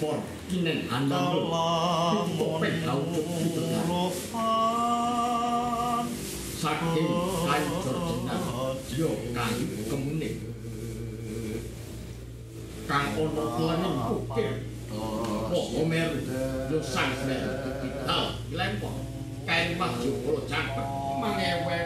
Por kinen andang topeng laut itu saking kancor jenang yo kang kemuning kang ono klening kukir omer yo sang mer kita lempong kain maju pro jangkep mangewek.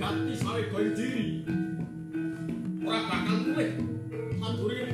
Ganti sampai kau diri, orang bakal mulai, satu